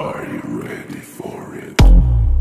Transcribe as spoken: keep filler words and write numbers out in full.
Are you ready for it?